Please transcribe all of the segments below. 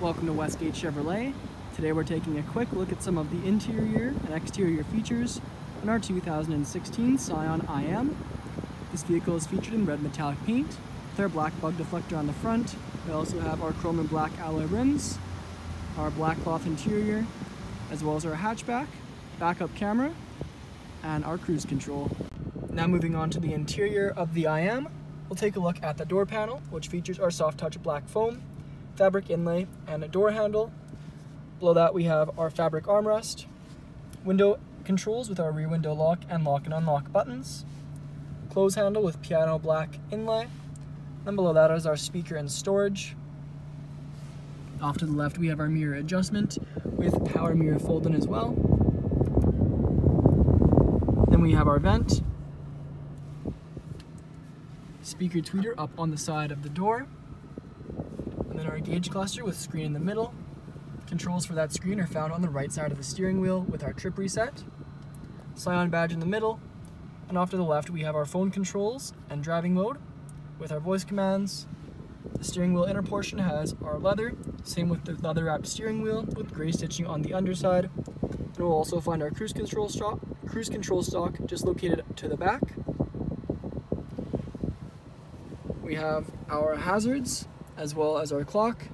Welcome to Westgate Chevrolet. Today we're taking a quick look at some of the interior and exterior features on our 2016 Scion IM. This vehicle is featured in red metallic paint with our black bug deflector on the front. We also have our chrome and black alloy rims, our black cloth interior, as well as our hatchback, backup camera, and our cruise control. Now moving on to the interior of the IM, we'll take a look at the door panel, which features our soft touch black foam, fabric inlay, and a door handle. Below that we have our fabric armrest, window controls with our rear window lock and lock and unlock buttons, close handle with piano black inlay, and below that is our speaker and storage. Off to the left we have our mirror adjustment with power mirror fold-in as well. Then we have our vent, speaker tweeter up on the side of the door, and then our gauge cluster with screen in the middle. Controls for that screen are found on the right side of the steering wheel with our trip reset, Scion badge in the middle, and off to the left we have our phone controls and driving mode with our voice commands. The steering wheel inner portion has our leather, same with the leather wrapped steering wheel with grey stitching on the underside. And we'll also find our cruise control stock just located to the back. We have our hazards as well as our clock.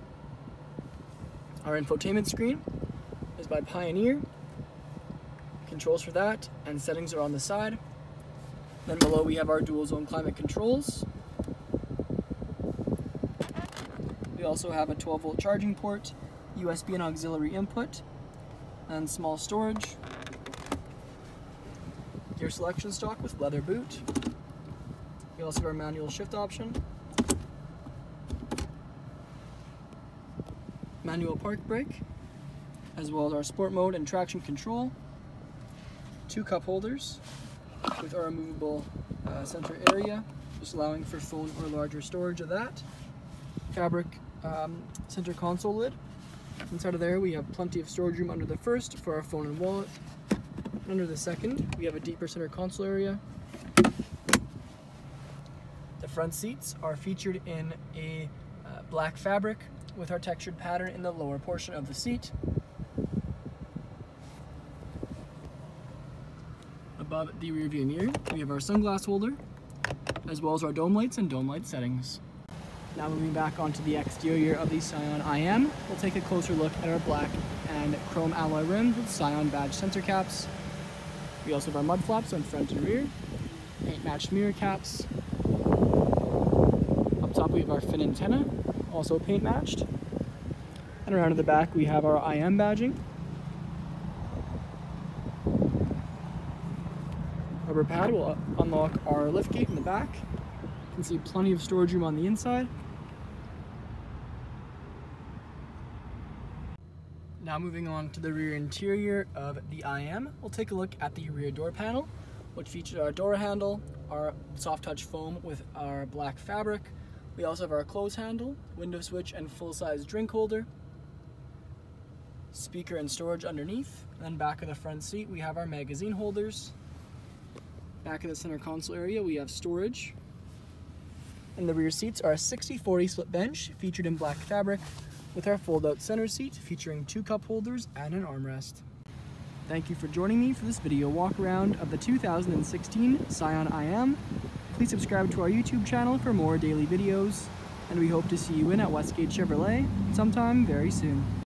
Our infotainment screen is by Pioneer. Controls for that and settings are on the side. Then below we have our dual zone climate controls. We also have a 12-volt charging port, USB and auxiliary input, and small storage. Gear selection stock with leather boot. We also have our manual shift option, manual park brake, as well as our sport mode and traction control, two cup holders with our removable center area, just allowing for phone or larger storage of that, fabric center console lid. Inside of there we have plenty of storage room under the first for our phone and wallet, and under the second we have a deeper center console area. The front seats are featured in a black fabric with our textured pattern in the lower portion of the seat. Above the rearview mirror, we have our sunglass holder, as well as our dome lights and dome light settings. Now moving back onto the exterior of the Scion IM, we'll take a closer look at our black and chrome alloy rims with Scion badge sensor caps. We also have our mud flaps on front and rear, paint matched mirror caps. Top we have our fin antenna, also paint matched, and around to the back we have our IM badging, rubber pad will unlock our lift gate in the back. You can see plenty of storage room on the inside. Now moving on to the rear interior of the IM, we'll take a look at the rear door panel, which features our door handle, our soft touch foam with our black fabric. We also have our close handle, window switch, and full-size drink holder, speaker and storage underneath, and then back of the front seat we have our magazine holders. Back of the center console area we have storage, and the rear seats are a 60-40 split bench featured in black fabric with our fold-out center seat featuring two cup holders and an armrest. Thank you for joining me for this video walk around of the 2016 Scion IM. Please subscribe to our YouTube channel for more daily videos, and we hope to see you at Westgate Chevrolet sometime very soon.